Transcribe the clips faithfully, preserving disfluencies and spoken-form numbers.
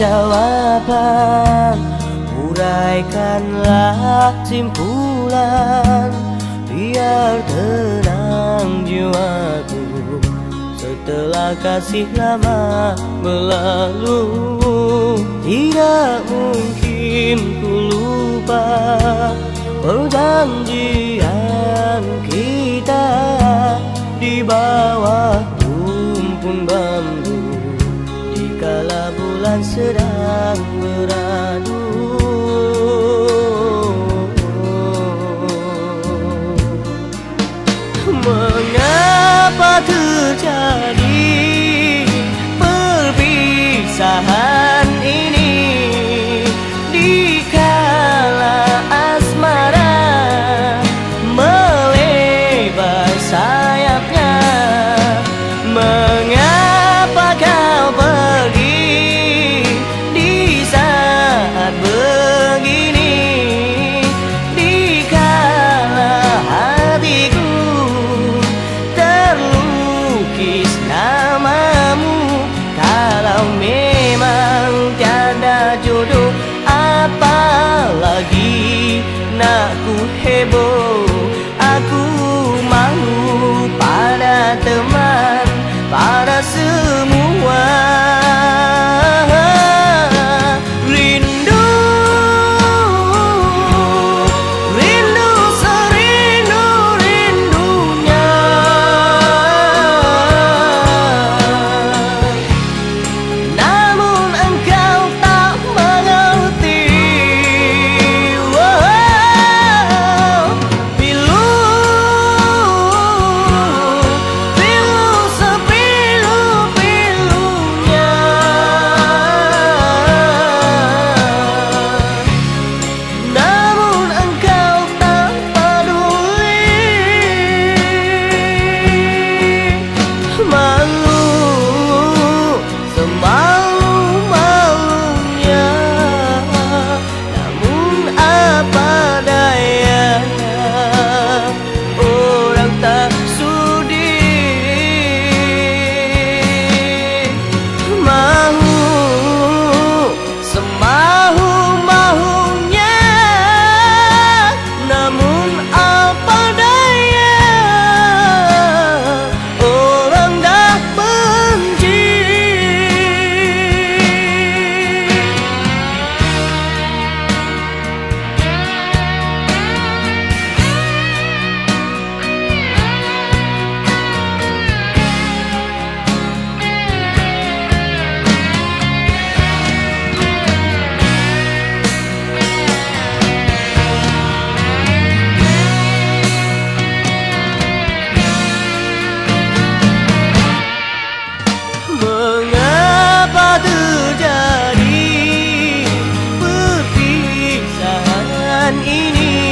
jawaban, uraikanlah simpulan, biar tenang jiwaku setelah kasih lama berlalu. Tidak mungkin ku lupa perjanjian kita di bawah rumpun bambu, dikala bulan sedang beradu. Mengapa terjadi perpisahan ini dikala asmara melebar sayapnya? Mengapa kau pergi di saat begini, dikala hatiku terlukis namamu? Kalau memang tiada jodoh, apalagi nak ku heboh. Aku mahu pada teman, pada semua. Rindu, rindu serindu rindunya. Namun engkau tak mengerti, wow. Pilu, pilu sepilu-pilunya. Namun engkau tak peduli. Malu, semalu-malunya. Namun apa dayanya, orang tak sudi. Mahu, semahu-mahunya. Namun apa daya, orang dah benci. Mengapa terjadi perpisahan ini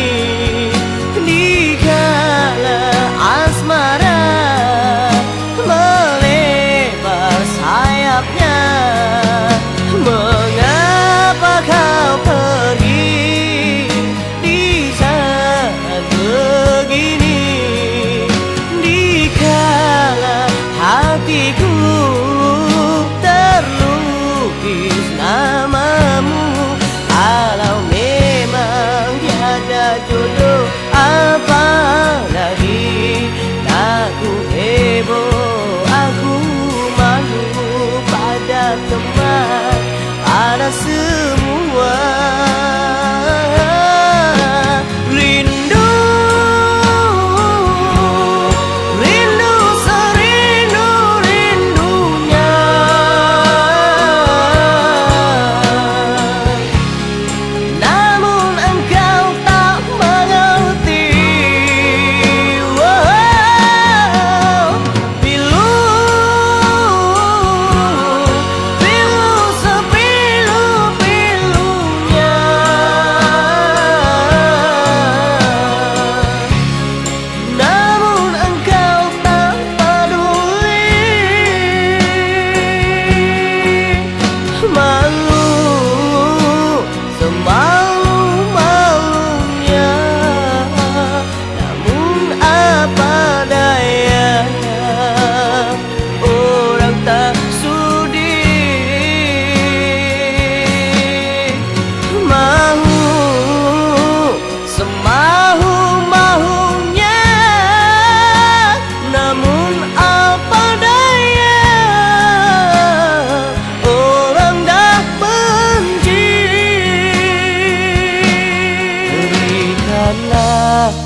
dikala asmara melebar sayapnya? Mengapa kau pergi di saat begini, dikala hatiku terlukis namamu? Kalau memang tiada jodoh, apalagi nak ku heboh. Aku malu pada teman, pada semua. Rindu, rindu serindu rindunya. Namun engkau tak mengerti, wow. Pilu, pilu sepilu-pilunya.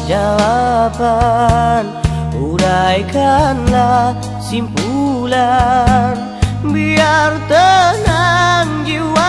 jawaban, uraikanlah simpulan, biar tenang jiwa.